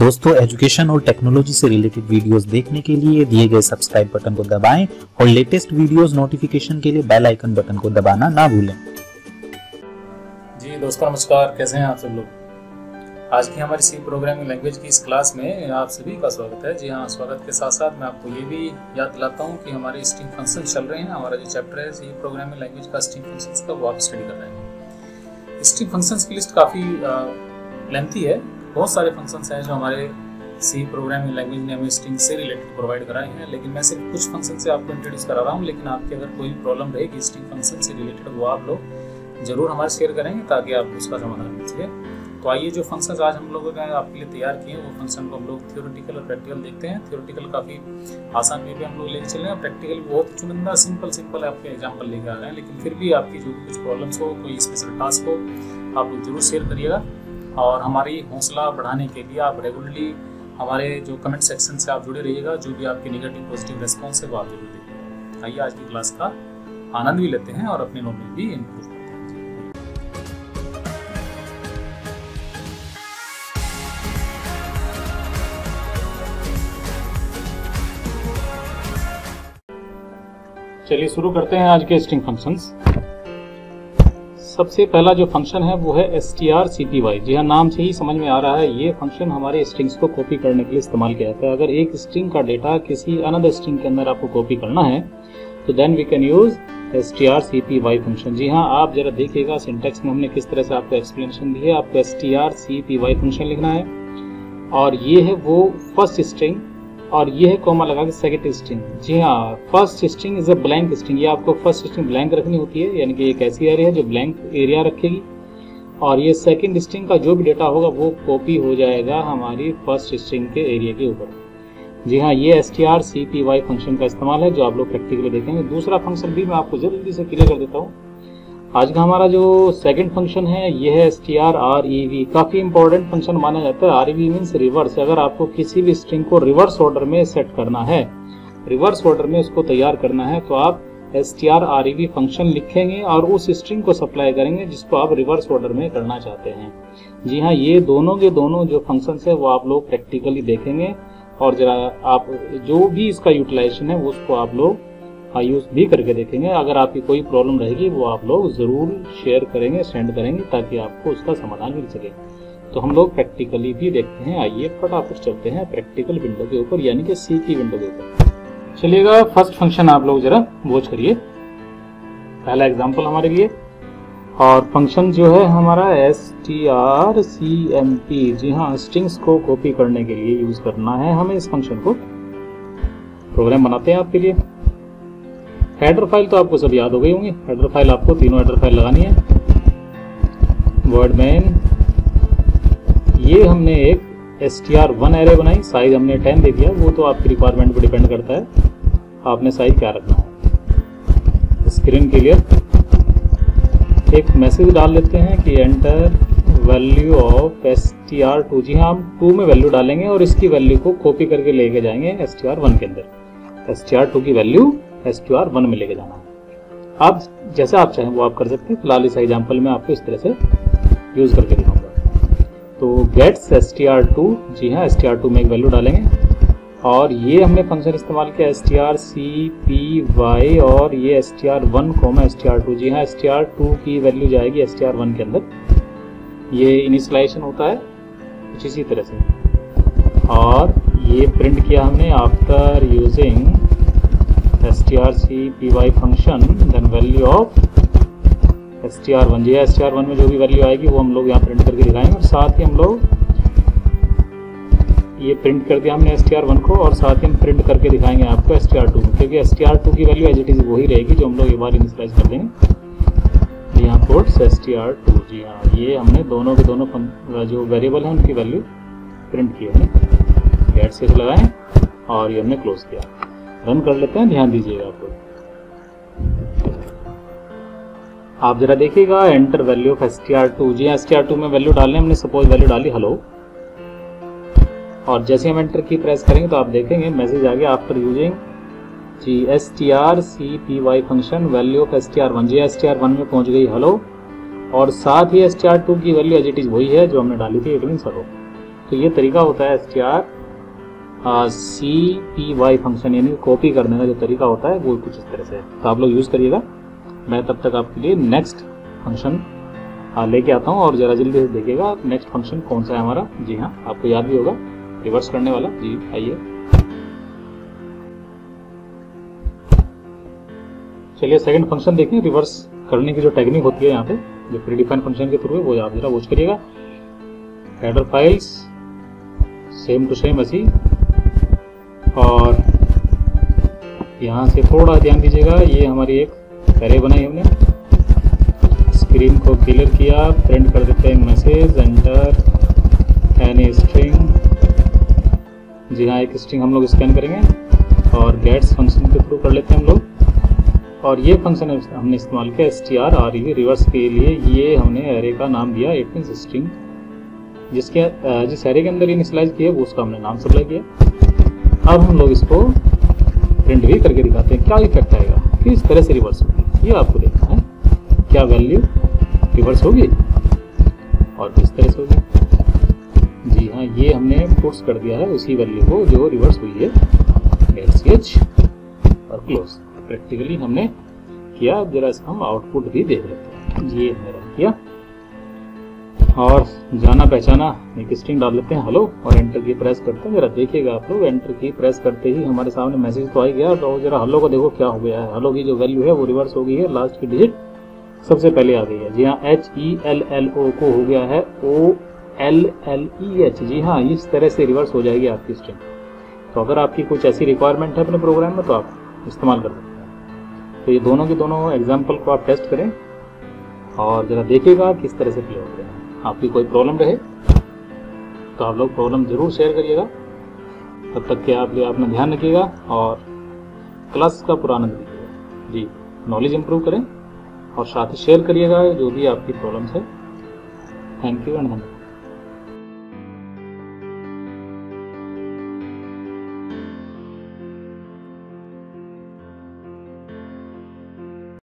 दोस्तों, एजुकेशन और टेक्नोलॉजी से रिलेटेड वीडियोस देखने के लिए दिए गए सब्सक्राइब बटन को दबाएं और लेटेस्ट वीडियोस नोटिफिकेशन के लिए बेल आइकन बटन को दबाना ना भूलें। जी दोस्तों नमस्कार, कैसे हैं आप सब लोग। आज की हमारी सी प्रोग्रामिंग लैंग्वेज की इस क्लास में आप सभी का स्वागत है। जी हाँ, स्वागत के साथ साथ मैं आपको ये भी याद दिलाता हूँ कि हमारे स्ट्रिंग फंक्शन चल रहे हैं। हमारा जो चैप्टर है सी प्रोग्रामिंग लैंग्वेज का स्ट्रिंग फंक्शंस का, वो आप स्टडी कर रहे हैं। स्ट्रिंग फंक्शंस की लिस्ट काफ़ी लेंथी है। बहुत सारे फंक्शंस हैं जो हमारे सी प्रोग्रामिंग लैंग्वेज ने हमें स्ट्रिंग से रिलेटेड प्रोवाइड कराए हैं, लेकिन मैं सिर्फ कुछ फंक्शन से आपको इंट्रोड्यूस करा रहा हूँ। लेकिन आपकी अगर कोई प्रॉब्लम रहेगी स्ट्रिंग फंक्शन से रिलेटेड, वो आप लोग जरूर हमारे शेयर करेंगे ताकि आपको उसका समाधान मिल सके। तो आइए, जो फंक्शंस आज हम लोगों ने आपके लिए तैयार किए हैं, वो फंक्शन को हम लोग थियोरेटिकल और प्रैक्टिकल देखते हैं। थियोरेटिकल काफ़ी आसान वे पे हम लोग लेके चल रहे हैं, प्रैक्टिकल बहुत चुनिंदा सिंपल आपके एग्जाम्पल लेके आ रहे हैं। लेकिन फिर भी आपकी जो कुछ प्रॉब्लम्स हो, कोई स्पेशल टास्क हो, आप लोग जरूर शेयर करिएगा। और हमारी हौसला बढ़ाने के लिए आप रेगुलरली हमारे जो कमेंट सेक्शन से आप जुड़े रहिएगा। जो भी आपके निगेटिव पॉजिटिव रेस्पॉन्स है वो आप जरूर देखिएगा। आइए आज की क्लास का आनंद भी लेते हैं और अपने नोट में भी इम्प्रूव करते हैं। चलिए शुरू करते हैं आज के स्ट्रिंग फंक्शंस। सबसे पहला जो फंक्शन है वो है strcpy। जी हाँ, नाम से ही समझ में आ रहा है ये फंक्शन हमारे स्ट्रिंग्स को कॉपी करने के लिए इस्तेमाल किया जाता है। अगर एक स्ट्रिंग का डेटा किसी अनदर स्ट्रिंग के अंदर आपको कॉपी करना है तो then we can use strcpy function. जी हाँ, आप जरा देखिएगा सिंटेक्स में हमने किस तरह से आपको एक्सप्लेनेशन दी है। आपको strcpy फंक्शन लिखना है और ये है वो फर्स्ट स्ट्रिंग और ये है कोमा लगा के सेकेंड स्ट्रिंग। जी हाँ, first string is a blank string. ये आपको फर्स्ट स्ट्रिंग ब्लैंक रखनी होती है, यानी कि एक ऐसी एरिया है जो ब्लैंक एरिया रखेगी और ये सेकेंड स्ट्रिंग का जो भी डेटा होगा वो कॉपी हो जाएगा हमारी फर्स्ट स्ट्रिंग के एरिया के ऊपर। जी हाँ, ये strcpy फंक्शन का इस्तेमाल है जो आप लोग प्रैक्टिकली देखेंगे। दूसरा फंक्शन भी मैं आपको जल्दी से क्लियर कर देता हूँ। आज का हमारा जो सेकेंड फंक्शन है ये है strrev। काफ़ी इंपॉर्टेंट फंक्शन माना जाता है। rev means reverse. अगर आपको किसी भी स्ट्रिंग को रिवर्स ऑर्डर में सेट करना है, रिवर्स ऑर्डर में उसको तैयार करना है, तो आप strrev फंक्शन लिखेंगे और उस स्ट्रिंग को सप्लाई करेंगे जिसको आप रिवर्स ऑर्डर में करना चाहते हैं। जी हाँ, ये दोनों के दोनों जो फंक्शंस है वो आप लोग प्रैक्टिकली देखेंगे और जरा आप जो भी इसका यूटिलाइजेशन है वो उसको आप लोग यूज भी करके देखेंगे। अगर आपकी कोई प्रॉब्लम रहेगी वो आप लोग ज़रूर शेयर करेंगे, सेंड करेंगे ताकि आपको उसका समाधान मिल सके। तो हम लोग प्रैक्टिकली भी देखते हैं। आइए फटाफट चलते हैं प्रैक्टिकल विंडो के ऊपर, यानी कि सी की विंडो के ऊपर। चलिएगा, फर्स्ट फंक्शन आप लोग जरा वॉच करिए, पहला एग्जाम्पल हमारे लिए। और फंक्शन जो है हमारा strcmp। जी हाँ, स्ट्रिंग्स को कॉपी करने के लिए यूज करना है हमें इस फंक्शन को। प्रोग्राम बनाते हैं आपके लिए। हेडर फाइल तो आपको सब याद हो गई होंगी। हेडर फाइल आपको तीनों हेडर फाइल लगानी है, वर्ड मेन। ये हमने एक str1 एरे बनाई, साइज हमने 10 दे दिया। वो तो आपकी रिक्वायरमेंट पर डिपेंड करता है आपने साइज क्या रखना है। स्क्रीन के लिए एक मैसेज डाल लेते हैं कि एंटर वैल्यू ऑफ str2। जी हाँ, हम 2 में वैल्यू डालेंगे और इसकी वैल्यू को कॉपी करके लेके जाएंगे str1 के अंदर। str2 की वैल्यू str1 में लेके जाना है। आप जैसा आप चाहें वो आप कर सकते हैं। फिलहाल इस एग्जाम्पल में आपको इस तरह से यूज़ करके दिखाऊंगा। तो गेट्स str2। जी हाँ, str2 में एक वैल्यू डालेंगे और ये हमने फंक्शन इस्तेमाल किया strcpy और ये str1 str2। जी हाँ, str2 की वैल्यू जाएगी str1 के अंदर। ये इनिशियलाइजेशन होता है कुछ इसी तरह से। और ये प्रिंट किया हमने after using strcpy function then value of str1। जी हाँ, str1 में जो भी वैल्यू आएगी वो हम लोग यहाँ प्रिंट करके दिखाएंगे। और साथ ही हम लोग ये प्रिंट कर दिया हमने str1 को और साथ ही हम प्रिंट करके दिखाएंगे आपको str2 में, क्योंकि str2 की वैल्यू एज इट इज वही रहेगी जो हम लोग एक बार इनिशियलाइज कर देंगे। जी हाँ, कोट्स str2। जी हाँ, ये हमने दोनों के दोनों जो वेरिएबल हैं उनकी वैल्यू प्रिंट की हमने। गेट से लगाएं और ये हमने क्लोज किया। रन कर लेते हैं, ध्यान दीजिएगा आप लोग। आप जरा देखिएगा एंटर वैल्यू ऑफ str2। जी हाँ, str2 में वैल्यू डालने हमने सपोज वैल्यू डाली हेलो और जैसे हम एंटर की प्रेस करेंगे तो आप देखेंगे मैसेज आ गया आफ्टर यूजिंग जी strcpy function value of str1। जी str1 में पहुंच गई हेलो और साथ ही str2 की वैल्यू एज इट इज वही है जो हमने डाली थी, इट मीन्स हेलो। तो ये तरीका होता है strcpy फंक्शन यानी कॉपी करने का जो तरीका होता है वो कुछ इस तरह से है। तो आप लोग यूज़ करिएगा, मैं तब तक आपके लिए नेक्स्ट फंक्शन लेके आता हूँ और जरा जल्दी से देखिएगा नेक्स्ट फंक्शन कौन सा है हमारा। जी हाँ, आपको याद भी होगा रिवर्स करने वाला। जी आइए, चलिए सेकंड फंक्शन देखें। रिवर्स करने की जो टेक्निक होती है यहाँ पे जो प्री डिफाइन फंक्शन के थ्रू है वो आप जरा वॉच करिएगा। Header files same to same ऐसी, और यहाँ से थोड़ा ध्यान दीजिएगा, ये हमारी एक अरे बनाई हमने, स्क्रीन को क्लियर किया, प्रिंट कर देते हैं मैसेज एंटर एनी स्ट्रिंग। जी हाँ, एक स्ट्रिंग हम लोग स्कैन करेंगे और गेट्स फंक्शन के थ्रू कर लेते हैं हम लोग। और ये फंक्शन हमने इस्तेमाल किया strrev रिवर्स के लिए। ये हमने एरे का नाम दिया, इट मीन्स स्ट्रिंग, जिस एरे के अंदर इनिशियलाइज किया वो उसका हमने नाम सप्लाई किया। अब हम लोग इसको प्रिंट भी करके दिखाते हैं क्या इफेक्ट आएगा, किस तरह से रिवर्स होगी, ये आपको देखना है क्या वैल्यू रिवर्स होगी और किस तरह से होगी। जी हाँ, ये हमने पुट्स कर दिया है उसी वैल्यू को जो रिवर्स हुई है, एच और क्लोज प्रैक्टिकली हमने किया। जरा इसका हम आउटपुट भी देख लेते हैं। ये हमने किया और जाना पहचाना एक स्ट्रिंग डाल लेते हैं हेलो और एंटर की प्रेस करते हैं। जरा देखिएगा आप लोग, एंटर की प्रेस करते ही हमारे सामने मैसेज तो आ गया। तो जरा हेलो को देखो क्या हो गया है, हेलो की जो वैल्यू है वो रिवर्स हो गई है, लास्ट की डिजिट सबसे पहले आ गई है। जी हाँ, hello को हो गया है olleh। जी हाँ, इस तरह से रिवर्स हो जाएगी आपकी स्ट्रिंग। तो अगर आपकी कुछ ऐसी रिक्वायरमेंट है अपने प्रोग्राम में तो आप इस्तेमाल कर सकते हैं। तो ये दोनों के दोनों एग्जाम्पल को आप टेस्ट करें और ज़रा देखिएगा किस तरह से प्ले होते हैं। आपकी कोई प्रॉब्लम रहे तो आप लोग प्रॉब्लम ज़रूर शेयर करिएगा। तब तक के आप लोग अपना ध्यान रखिएगा और क्लास का पूरा आनंद लीजिएगा। जी, नॉलेज इम्प्रूव करें और साथ ही शेयर करिएगा जो भी आपकी प्रॉब्लम्स है। Thank you and